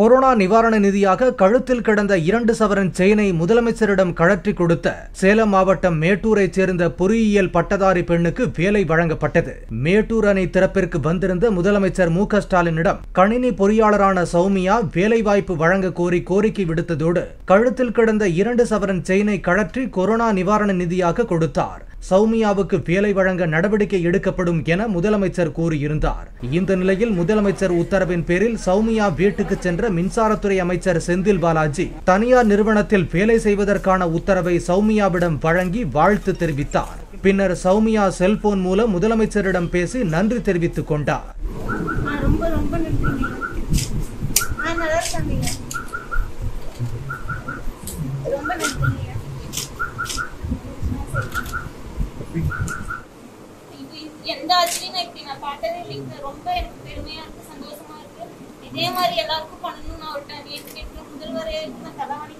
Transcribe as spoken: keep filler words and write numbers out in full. Corona நிவாரண நிதியாக கழுத்தில் கிடந்த இரண்டு சவரன் செயினை முதலமைச்சரிடம் கழற்றி கொடுத்த சேலம் மாவட்டம் மேட்டூரை சேர்ந்த பொறியியல் பட்டதாரி பெண்ணுக்கு வேலை வழங்கப்பட்டது. மேட்டூர் அணை திறப்பிற்கு வந்திருந்த முதலமைச்சர் மு க ஸ்டாலினிடம் கணினி பொறியாளரான சௌமியா வேலைவாய்ப்பு வழங்க கோரி கோரிக்கை விடுத்ததோடு கழுத்தில் கிடந்த இரண்டு சவரன் செயினை கழற்றி கொரோனா நிவாரண நிதியாக கொடுத்தார். சௌமியாவுக்கு வேலை வழங்க நடவடிக்கை எடுக்கப்படும் என முதலமைச்சர் கூறியிருந்தார். இந்த நிலையில் முதலமைச்சர் உத்தரவின் பேரில் சௌமியா வீட்டுக்கு சென்ற மின்சாரத்துறை அமைச்சர் செந்தில் பாலாஜி தனியார் நிறுவனத்தில் வேலை செய்வதற்கான உத்தரவை சௌமியாவிடம் வழங்கி வாழ்த்து தெரிவித்தார். பின்னர் சௌமியா செல்போன் மூலம் முதலமைச்சரிடம் பேசி நன்றி தெரிவித்துக் கொண்டார். எந்த ஆச்சரியம் இப்படி நான் பார்த்ததே இல்லைங்க சார். ரொம்ப எனக்கு பெருமையாக இருக்குது, சந்தோஷமாக இருக்குது. இதே மாதிரி எல்லாருக்கும் பண்ணணும்னு நான் ஒரு டைம் ஏற்றுக்கிட்டு முதல்வரே நான் தலைவணி